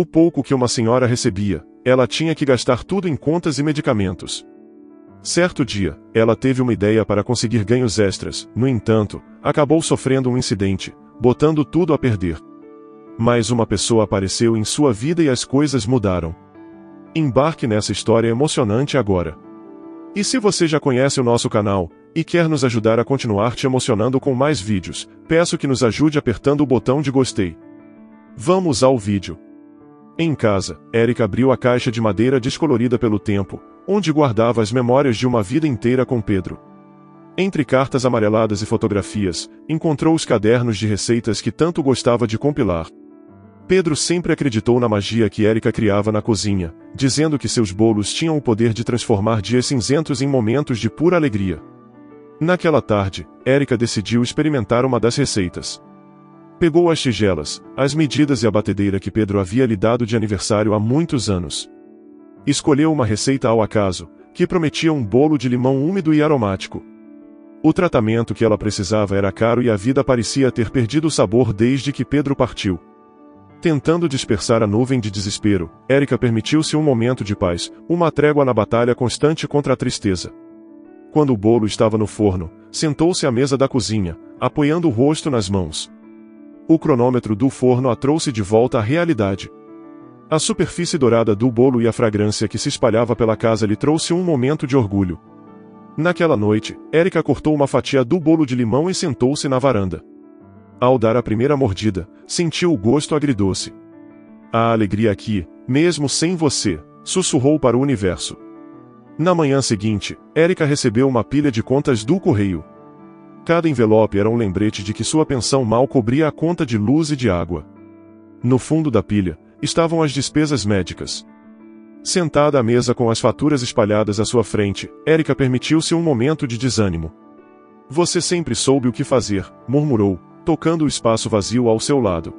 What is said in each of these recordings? O pouco que uma senhora recebia, ela tinha que gastar tudo em contas e medicamentos. Certo dia, ela teve uma ideia para conseguir ganhos extras, no entanto, acabou sofrendo um incidente, botando tudo a perder. Mas uma pessoa apareceu em sua vida e as coisas mudaram. Embarque nessa história emocionante agora. E se você já conhece o nosso canal, e quer nos ajudar a continuar te emocionando com mais vídeos, peço que nos ajude apertando o botão de gostei. Vamos ao vídeo. Em casa, Érica abriu a caixa de madeira descolorida pelo tempo, onde guardava as memórias de uma vida inteira com Pedro. Entre cartas amareladas e fotografias, encontrou os cadernos de receitas que tanto gostava de compilar. Pedro sempre acreditou na magia que Érica criava na cozinha, dizendo que seus bolos tinham o poder de transformar dias cinzentos em momentos de pura alegria. Naquela tarde, Érica decidiu experimentar uma das receitas. Pegou as tigelas, as medidas e a batedeira que Pedro havia lhe dado de aniversário há muitos anos. Escolheu uma receita ao acaso, que prometia um bolo de limão úmido e aromático. O tratamento que ela precisava era caro e a vida parecia ter perdido o sabor desde que Pedro partiu. Tentando dispersar a nuvem de desespero, Érica permitiu-se um momento de paz, uma trégua na batalha constante contra a tristeza. Quando o bolo estava no forno, sentou-se à mesa da cozinha, apoiando o rosto nas mãos. O cronômetro do forno a trouxe de volta à realidade. A superfície dourada do bolo e a fragrância que se espalhava pela casa lhe trouxe um momento de orgulho. Naquela noite, Érica cortou uma fatia do bolo de limão e sentou-se na varanda. Ao dar a primeira mordida, sentiu o gosto agridoce. "A alegria aqui, mesmo sem você", sussurrou para o universo. Na manhã seguinte, Érica recebeu uma pilha de contas do correio. Cada envelope era um lembrete de que sua pensão mal cobria a conta de luz e de água. No fundo da pilha, estavam as despesas médicas. Sentada à mesa com as faturas espalhadas à sua frente, Érica permitiu-se um momento de desânimo. "Você sempre soube o que fazer", murmurou, tocando o espaço vazio ao seu lado.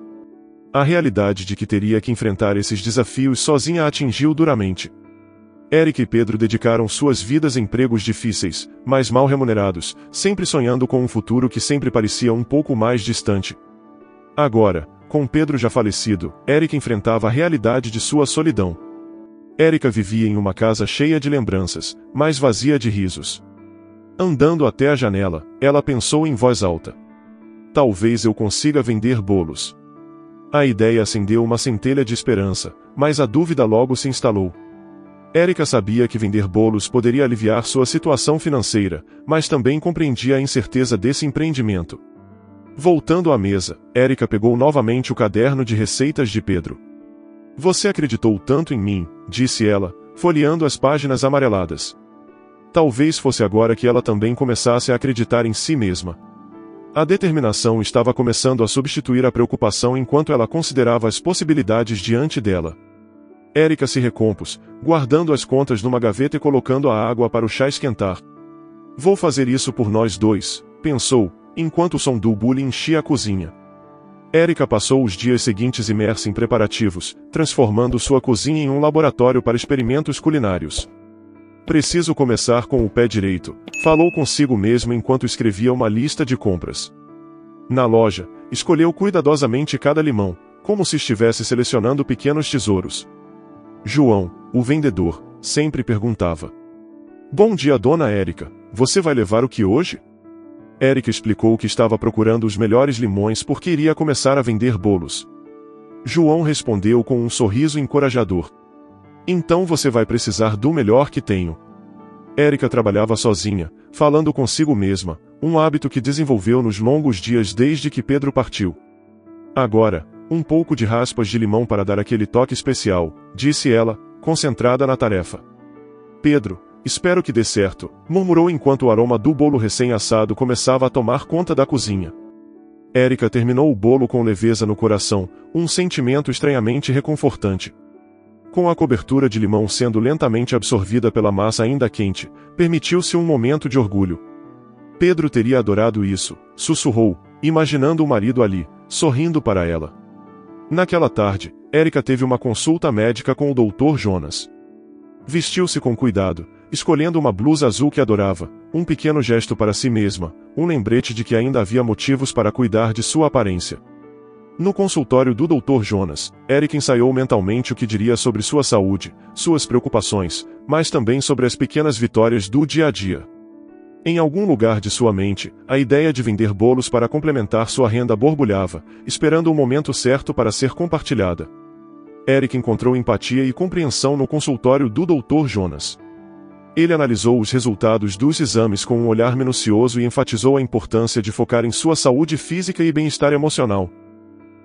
A realidade de que teria que enfrentar esses desafios sozinha a atingiu duramente. Érica e Pedro dedicaram suas vidas a empregos difíceis, mas mal remunerados, sempre sonhando com um futuro que sempre parecia um pouco mais distante. Agora, com Pedro já falecido, Érica enfrentava a realidade de sua solidão. Érica vivia em uma casa cheia de lembranças, mas vazia de risos. Andando até a janela, ela pensou em voz alta: "Talvez eu consiga vender bolos." A ideia acendeu uma centelha de esperança, mas a dúvida logo se instalou. Érica sabia que vender bolos poderia aliviar sua situação financeira, mas também compreendia a incerteza desse empreendimento. Voltando à mesa, Érica pegou novamente o caderno de receitas de Pedro. "Você acreditou tanto em mim", disse ela, folheando as páginas amareladas. Talvez fosse agora que ela também começasse a acreditar em si mesma. A determinação estava começando a substituir a preocupação enquanto ela considerava as possibilidades diante dela. Érica se recompôs, guardando as contas numa gaveta e colocando a água para o chá esquentar. "Vou fazer isso por nós dois", pensou, enquanto o som do bule enchia a cozinha. Érica passou os dias seguintes imersa em preparativos, transformando sua cozinha em um laboratório para experimentos culinários. "Preciso começar com o pé direito", falou consigo mesmo enquanto escrevia uma lista de compras. Na loja, escolheu cuidadosamente cada limão, como se estivesse selecionando pequenos tesouros. João, o vendedor, sempre perguntava: "Bom dia, dona Érica, você vai levar o que hoje?" Érica explicou que estava procurando os melhores limões porque iria começar a vender bolos. João respondeu com um sorriso encorajador: "Então você vai precisar do melhor que tenho." Érica trabalhava sozinha, falando consigo mesma, um hábito que desenvolveu nos longos dias desde que Pedro partiu. "Agora, um pouco de raspas de limão para dar aquele toque especial", disse ela, concentrada na tarefa. "Pedro, espero que dê certo", murmurou enquanto o aroma do bolo recém-assado começava a tomar conta da cozinha. Érica terminou o bolo com leveza no coração, um sentimento estranhamente reconfortante. Com a cobertura de limão sendo lentamente absorvida pela massa ainda quente, permitiu-se um momento de orgulho. "Pedro teria adorado isso", sussurrou, imaginando o marido ali, sorrindo para ela. Naquela tarde, Érica teve uma consulta médica com o Dr. Jonas. Vestiu-se com cuidado, escolhendo uma blusa azul que adorava, um pequeno gesto para si mesma, um lembrete de que ainda havia motivos para cuidar de sua aparência. No consultório do Dr. Jonas, Érica ensaiou mentalmente o que diria sobre sua saúde, suas preocupações, mas também sobre as pequenas vitórias do dia a dia. Em algum lugar de sua mente, a ideia de vender bolos para complementar sua renda borbulhava, esperando o momento certo para ser compartilhada. Érica encontrou empatia e compreensão no consultório do Dr. Jonas. Ele analisou os resultados dos exames com um olhar minucioso e enfatizou a importância de focar em sua saúde física e bem-estar emocional.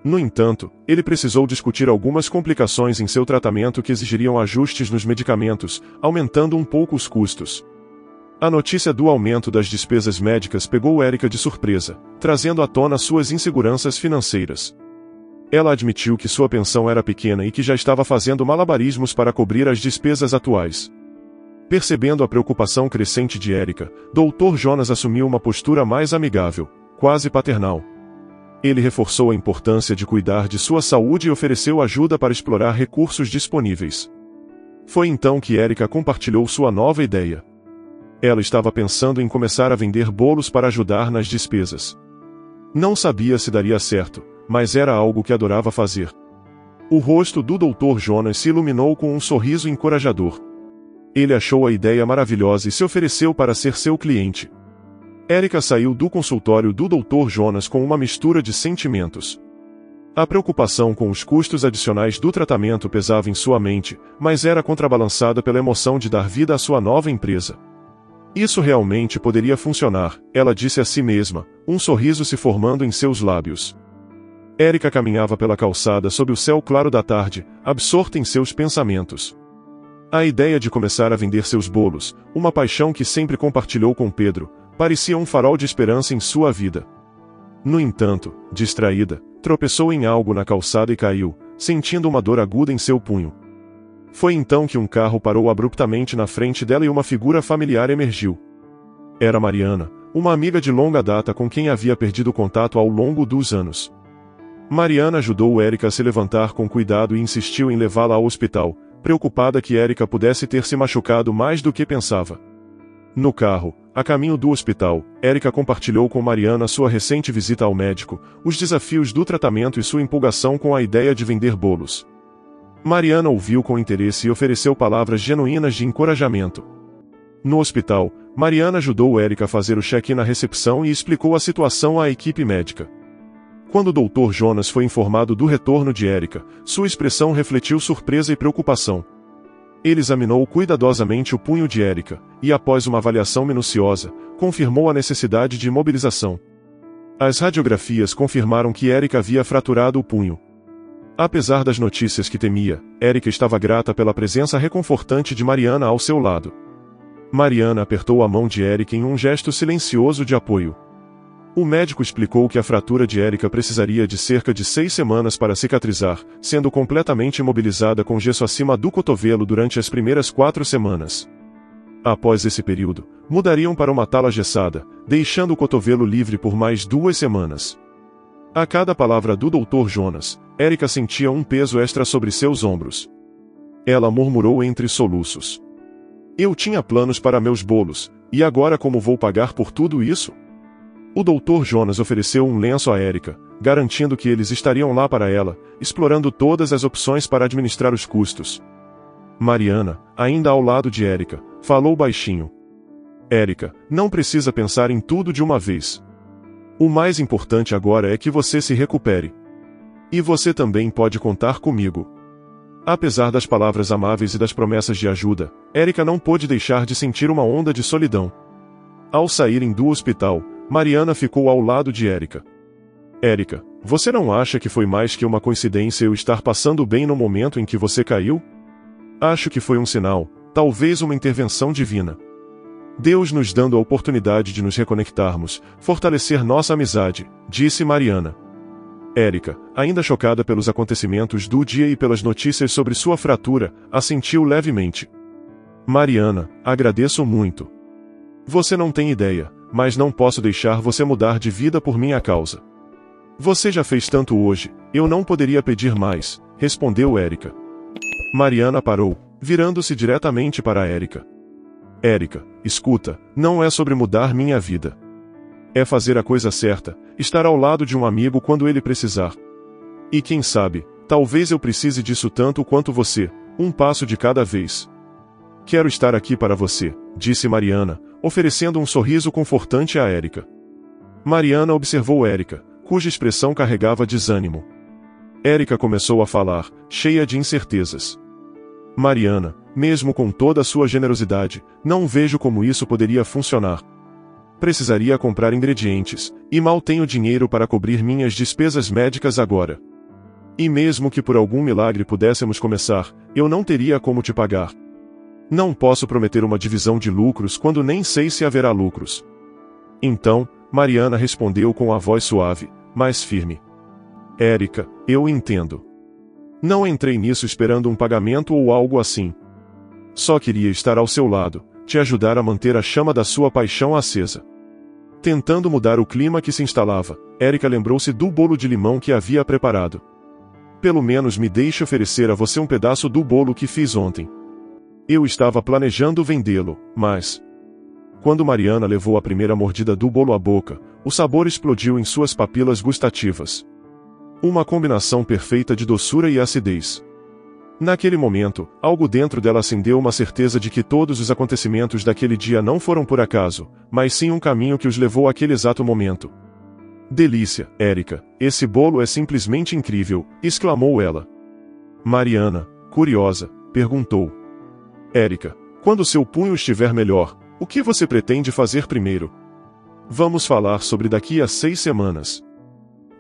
No entanto, ele precisou discutir algumas complicações em seu tratamento que exigiriam ajustes nos medicamentos, aumentando um pouco os custos. A notícia do aumento das despesas médicas pegou Érica de surpresa, trazendo à tona suas inseguranças financeiras. Ela admitiu que sua pensão era pequena e que já estava fazendo malabarismos para cobrir as despesas atuais. Percebendo a preocupação crescente de Érica, Dr. Jonas assumiu uma postura mais amigável, quase paternal. Ele reforçou a importância de cuidar de sua saúde e ofereceu ajuda para explorar recursos disponíveis. Foi então que Érica compartilhou sua nova ideia. Ela estava pensando em começar a vender bolos para ajudar nas despesas. Não sabia se daria certo, mas era algo que adorava fazer. O rosto do Dr. Jonas se iluminou com um sorriso encorajador. Ele achou a ideia maravilhosa e se ofereceu para ser seu cliente. Érica saiu do consultório do Dr. Jonas com uma mistura de sentimentos. A preocupação com os custos adicionais do tratamento pesava em sua mente, mas era contrabalançada pela emoção de dar vida à sua nova empresa. Isso realmente poderia funcionar, ela disse a si mesma, um sorriso se formando em seus lábios. Érica caminhava pela calçada sob o céu claro da tarde, absorta em seus pensamentos. A ideia de começar a vender seus bolos, uma paixão que sempre compartilhou com Pedro, parecia um farol de esperança em sua vida. No entanto, distraída, tropeçou em algo na calçada e caiu, sentindo uma dor aguda em seu punho. Foi então que um carro parou abruptamente na frente dela e uma figura familiar emergiu. Era Mariana, uma amiga de longa data com quem havia perdido contato ao longo dos anos. Mariana ajudou Érica a se levantar com cuidado e insistiu em levá-la ao hospital, preocupada que Érica pudesse ter se machucado mais do que pensava. No carro, a caminho do hospital, Érica compartilhou com Mariana sua recente visita ao médico, os desafios do tratamento e sua empolgação com a ideia de vender bolos. Mariana ouviu com interesse e ofereceu palavras genuínas de encorajamento. No hospital, Mariana ajudou Érica a fazer o check-in na recepção e explicou a situação à equipe médica. Quando o Dr. Jonas foi informado do retorno de Érica, sua expressão refletiu surpresa e preocupação. Ele examinou cuidadosamente o punho de Érica, e após uma avaliação minuciosa, confirmou a necessidade de imobilização. As radiografias confirmaram que Érica havia fraturado o punho. Apesar das notícias que temia, Érica estava grata pela presença reconfortante de Mariana ao seu lado. Mariana apertou a mão de Érica em um gesto silencioso de apoio. O médico explicou que a fratura de Érica precisaria de cerca de 6 semanas para cicatrizar, sendo completamente imobilizada com gesso acima do cotovelo durante as primeiras 4 semanas. Após esse período, mudariam para uma tala engessada, deixando o cotovelo livre por mais 2 semanas. A cada palavra do Dr. Jonas, Érica sentia um peso extra sobre seus ombros. Ela murmurou entre soluços: "Eu tinha planos para meus bolos, e agora como vou pagar por tudo isso?" O Dr. Jonas ofereceu um lenço a Érica, garantindo que eles estariam lá para ela, explorando todas as opções para administrar os custos. Mariana, ainda ao lado de Érica, falou baixinho: "Érica, não precisa pensar em tudo de uma vez. O mais importante agora é que você se recupere. E você também pode contar comigo." Apesar das palavras amáveis e das promessas de ajuda, Érica não pôde deixar de sentir uma onda de solidão. Ao saírem do hospital, Mariana ficou ao lado de Érica. "Érica, você não acha que foi mais que uma coincidência eu estar passando bem no momento em que você caiu? Acho que foi um sinal, talvez uma intervenção divina. Deus nos dando a oportunidade de nos reconectarmos, fortalecer nossa amizade", disse Mariana. Érica, ainda chocada pelos acontecimentos do dia e pelas notícias sobre sua fratura, assentiu levemente. "Mariana, agradeço muito. Você não tem ideia, mas não posso deixar você mudar de vida por minha causa. Você já fez tanto hoje, eu não poderia pedir mais", respondeu Érica. Mariana parou, virando-se diretamente para Érica. "Érica, escuta, não é sobre mudar minha vida. É fazer a coisa certa, estar ao lado de um amigo quando ele precisar. E quem sabe, talvez eu precise disso tanto quanto você, um passo de cada vez. Quero estar aqui para você, disse Mariana, oferecendo um sorriso confortante a Érica. Mariana observou Érica, cuja expressão carregava desânimo. Érica começou a falar, cheia de incertezas. Mariana, mesmo com toda a sua generosidade, não vejo como isso poderia funcionar. Precisaria comprar ingredientes, e mal tenho dinheiro para cobrir minhas despesas médicas agora. E mesmo que por algum milagre pudéssemos começar, eu não teria como te pagar. Não posso prometer uma divisão de lucros quando nem sei se haverá lucros. Então, Mariana respondeu com a voz suave, mas firme. Érica, eu entendo. Não entrei nisso esperando um pagamento ou algo assim. Só queria estar ao seu lado, te ajudar a manter a chama da sua paixão acesa. Tentando mudar o clima que se instalava, Érica lembrou-se do bolo de limão que havia preparado. Pelo menos me deixe oferecer a você um pedaço do bolo que fiz ontem. Eu estava planejando vendê-lo, mas... Quando Mariana levou a primeira mordida do bolo à boca, o sabor explodiu em suas papilas gustativas. Uma combinação perfeita de doçura e acidez. Naquele momento, algo dentro dela acendeu uma certeza de que todos os acontecimentos daquele dia não foram por acaso, mas sim um caminho que os levou àquele exato momento. Delícia, Érica, esse bolo é simplesmente incrível, exclamou ela. Mariana, curiosa, perguntou. Érica, quando seu punho estiver melhor, o que você pretende fazer primeiro? Vamos falar sobre daqui a 6 semanas.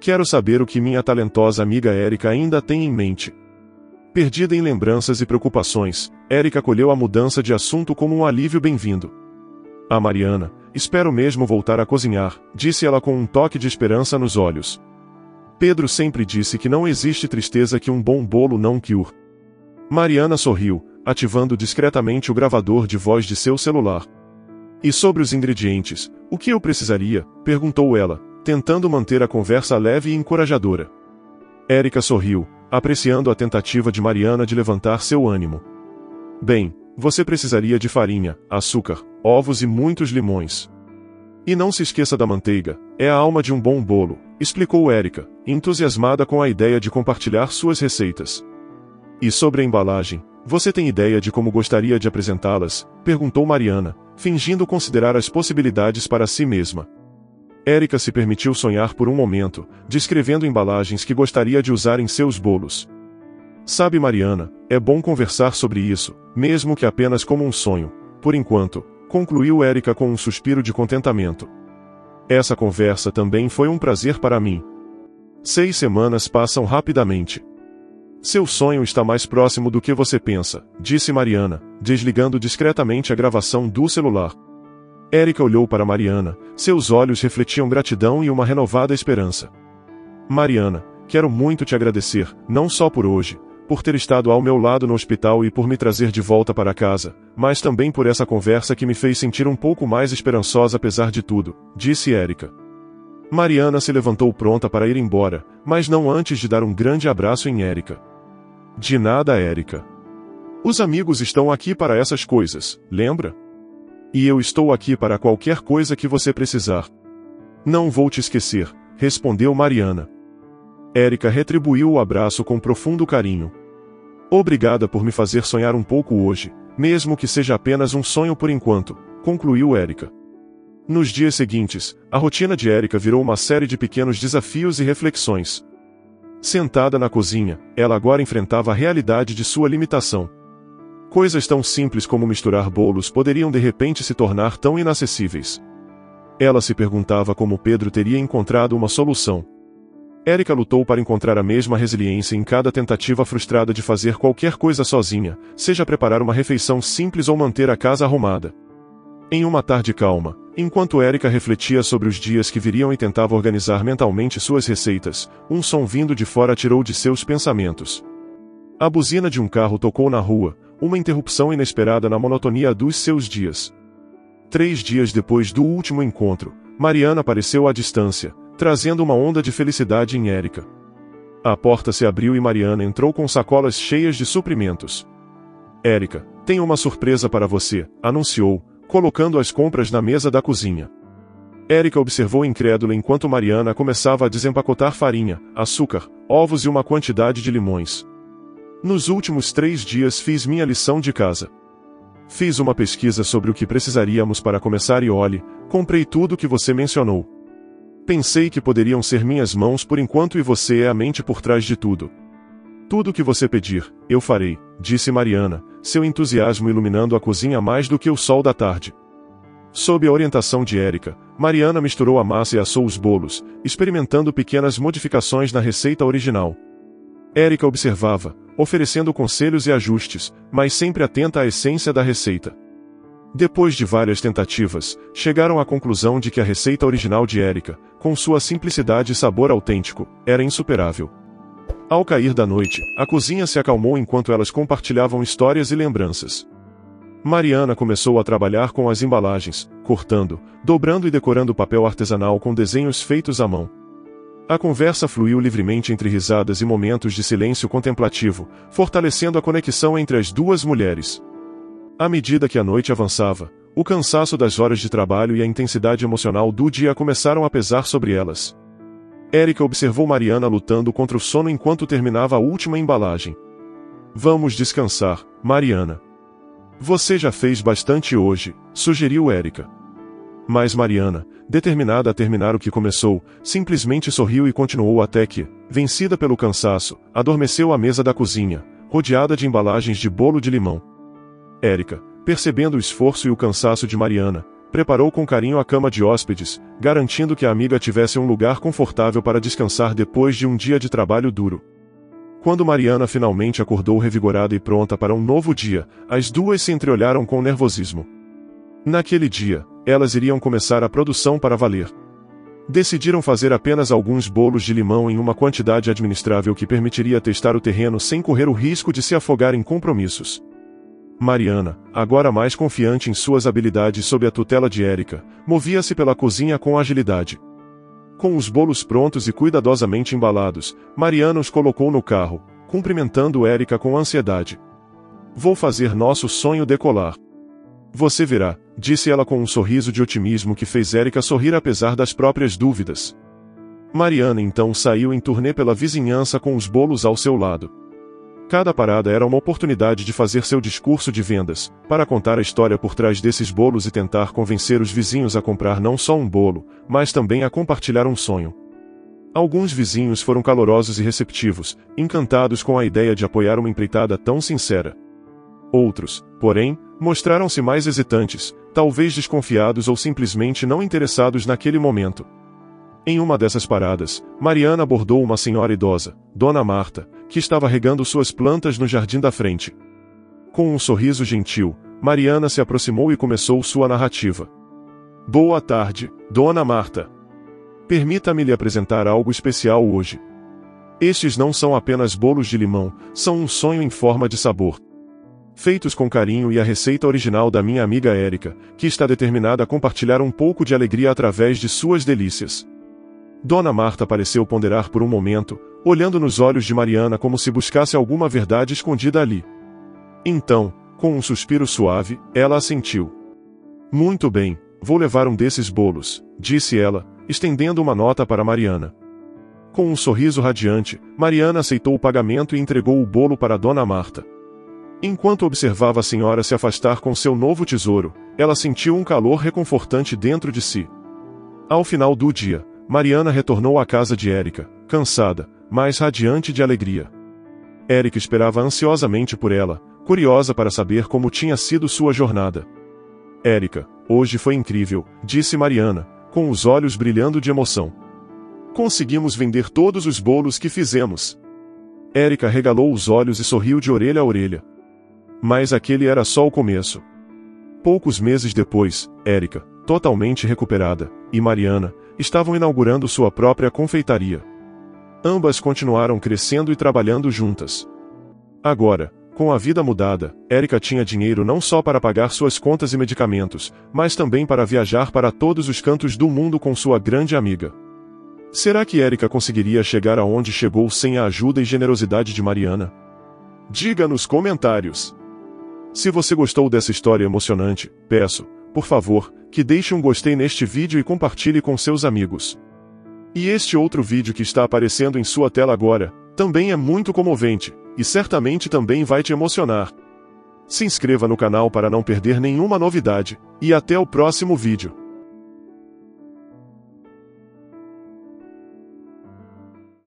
Quero saber o que minha talentosa amiga Érica ainda tem em mente. Perdida em lembranças e preocupações, Érica acolheu a mudança de assunto como um alívio bem-vindo. A Mariana, espero mesmo voltar a cozinhar, disse ela com um toque de esperança nos olhos. Pedro sempre disse que não existe tristeza que um bom bolo não cure. Mariana sorriu, ativando discretamente o gravador de voz de seu celular. E sobre os ingredientes, o que eu precisaria? Perguntou ela, tentando manter a conversa leve e encorajadora. Érica sorriu, apreciando a tentativa de Mariana de levantar seu ânimo. Bem, você precisaria de farinha, açúcar, ovos e muitos limões. E não se esqueça da manteiga, é a alma de um bom bolo, explicou Érica, entusiasmada com a ideia de compartilhar suas receitas. E sobre a embalagem, você tem ideia de como gostaria de apresentá-las? Perguntou Mariana, fingindo considerar as possibilidades para si mesma. Érica se permitiu sonhar por um momento, descrevendo embalagens que gostaria de usar em seus bolos. Sabe, Mariana, é bom conversar sobre isso, mesmo que apenas como um sonho, por enquanto, concluiu Érica com um suspiro de contentamento. Essa conversa também foi um prazer para mim. 6 semanas passam rapidamente. Seu sonho está mais próximo do que você pensa, disse Mariana, desligando discretamente a gravação do celular. Érica olhou para Mariana, seus olhos refletiam gratidão e uma renovada esperança. Mariana, quero muito te agradecer, não só por hoje, por ter estado ao meu lado no hospital e por me trazer de volta para casa, mas também por essa conversa que me fez sentir um pouco mais esperançosa apesar de tudo, disse Érica. Mariana se levantou pronta para ir embora, mas não antes de dar um grande abraço em Érica. De nada, Érica. Os amigos estão aqui para essas coisas, lembra? E eu estou aqui para qualquer coisa que você precisar. Não vou te esquecer, respondeu Mariana. Érica retribuiu o abraço com profundo carinho. Obrigada por me fazer sonhar um pouco hoje, mesmo que seja apenas um sonho por enquanto, concluiu Érica. Nos dias seguintes, a rotina de Érica virou uma série de pequenos desafios e reflexões. Sentada na cozinha, ela agora enfrentava a realidade de sua limitação. Coisas tão simples como misturar bolos poderiam de repente se tornar tão inacessíveis. Ela se perguntava como Pedro teria encontrado uma solução. Érica lutou para encontrar a mesma resiliência em cada tentativa frustrada de fazer qualquer coisa sozinha, seja preparar uma refeição simples ou manter a casa arrumada. Em uma tarde calma, enquanto Érica refletia sobre os dias que viriam e tentava organizar mentalmente suas receitas, um som vindo de fora tirou de seus pensamentos. A buzina de um carro tocou na rua, uma interrupção inesperada na monotonia dos seus dias. 3 dias depois do último encontro, Mariana apareceu à distância, trazendo uma onda de felicidade em Érica. A porta se abriu e Mariana entrou com sacolas cheias de suprimentos. Érica, tenho uma surpresa para você, anunciou, colocando as compras na mesa da cozinha. Érica observou incrédula enquanto Mariana começava a desempacotar farinha, açúcar, ovos e uma quantidade de limões. Nos últimos 3 dias fiz minha lição de casa. Fiz uma pesquisa sobre o que precisaríamos para começar e olhe, comprei tudo o que você mencionou. Pensei que poderiam ser minhas mãos por enquanto e você é a mente por trás de tudo. Tudo o que você pedir, eu farei, disse Mariana, seu entusiasmo iluminando a cozinha mais do que o sol da tarde. Sob a orientação de Érica, Mariana misturou a massa e assou os bolos, experimentando pequenas modificações na receita original. Érica observava, oferecendo conselhos e ajustes, mas sempre atenta à essência da receita. Depois de várias tentativas, chegaram à conclusão de que a receita original de Érica, com sua simplicidade e sabor autêntico, era insuperável. Ao cair da noite, a cozinha se acalmou enquanto elas compartilhavam histórias e lembranças. Mariana começou a trabalhar com as embalagens, cortando, dobrando e decorando papel artesanal com desenhos feitos à mão. A conversa fluiu livremente entre risadas e momentos de silêncio contemplativo, fortalecendo a conexão entre as duas mulheres. À medida que a noite avançava, o cansaço das horas de trabalho e a intensidade emocional do dia começaram a pesar sobre elas. Érica observou Mariana lutando contra o sono enquanto terminava a última embalagem. "Vamos descansar, Mariana. Você já fez bastante hoje", sugeriu Érica. Mas Mariana, determinada a terminar o que começou, simplesmente sorriu e continuou até que, vencida pelo cansaço, adormeceu à mesa da cozinha, rodeada de embalagens de bolo de limão. Érica, percebendo o esforço e o cansaço de Mariana, preparou com carinho a cama de hóspedes, garantindo que a amiga tivesse um lugar confortável para descansar depois de um dia de trabalho duro. Quando Mariana finalmente acordou revigorada e pronta para um novo dia, as duas se entreolharam com nervosismo. Naquele dia, elas iriam começar a produção para valer. Decidiram fazer apenas alguns bolos de limão em uma quantidade administrável que permitiria testar o terreno sem correr o risco de se afogar em compromissos. Mariana, agora mais confiante em suas habilidades sob a tutela de Érica, movia-se pela cozinha com agilidade. Com os bolos prontos e cuidadosamente embalados, Mariana os colocou no carro, cumprimentando Érica com ansiedade. "Vou fazer nosso sonho decolar. Você verá", disse ela com um sorriso de otimismo que fez Érica sorrir apesar das próprias dúvidas. Mariana então saiu em turnê pela vizinhança com os bolos ao seu lado. Cada parada era uma oportunidade de fazer seu discurso de vendas, para contar a história por trás desses bolos e tentar convencer os vizinhos a comprar não só um bolo, mas também a compartilhar um sonho. Alguns vizinhos foram calorosos e receptivos, encantados com a ideia de apoiar uma empreitada tão sincera. Outros, porém, mostraram-se mais hesitantes, talvez desconfiados ou simplesmente não interessados naquele momento. Em uma dessas paradas, Mariana abordou uma senhora idosa, Dona Marta, que estava regando suas plantas no jardim da frente. Com um sorriso gentil, Mariana se aproximou e começou sua narrativa. "Boa tarde, Dona Marta. Permita-me lhe apresentar algo especial hoje. Estes não são apenas bolos de limão, são um sonho em forma de sabor. Feitos com carinho e a receita original da minha amiga Érica, que está determinada a compartilhar um pouco de alegria através de suas delícias." Dona Marta pareceu ponderar por um momento, olhando nos olhos de Mariana como se buscasse alguma verdade escondida ali. Então, com um suspiro suave, ela assentiu. "Muito bem, vou levar um desses bolos", disse ela, estendendo uma nota para Mariana. Com um sorriso radiante, Mariana aceitou o pagamento e entregou o bolo para Dona Marta. Enquanto observava a senhora se afastar com seu novo tesouro, ela sentiu um calor reconfortante dentro de si. Ao final do dia, Mariana retornou à casa de Érica, cansada, mas radiante de alegria. Érica esperava ansiosamente por ela, curiosa para saber como tinha sido sua jornada. "Érica, hoje foi incrível", disse Mariana, com os olhos brilhando de emoção. "Conseguimos vender todos os bolos que fizemos." Érica regalou os olhos e sorriu de orelha a orelha. Mas aquele era só o começo. Poucos meses depois, Érica, totalmente recuperada, e Mariana, estavam inaugurando sua própria confeitaria. Ambas continuaram crescendo e trabalhando juntas. Agora, com a vida mudada, Érica tinha dinheiro não só para pagar suas contas e medicamentos, mas também para viajar para todos os cantos do mundo com sua grande amiga. Será que Érica conseguiria chegar aonde chegou sem a ajuda e generosidade de Mariana? Diga nos comentários! Se você gostou dessa história emocionante, peço, por favor, que deixe um gostei neste vídeo e compartilhe com seus amigos. E este outro vídeo que está aparecendo em sua tela agora, também é muito comovente, e certamente também vai te emocionar. Se inscreva no canal para não perder nenhuma novidade, e até o próximo vídeo.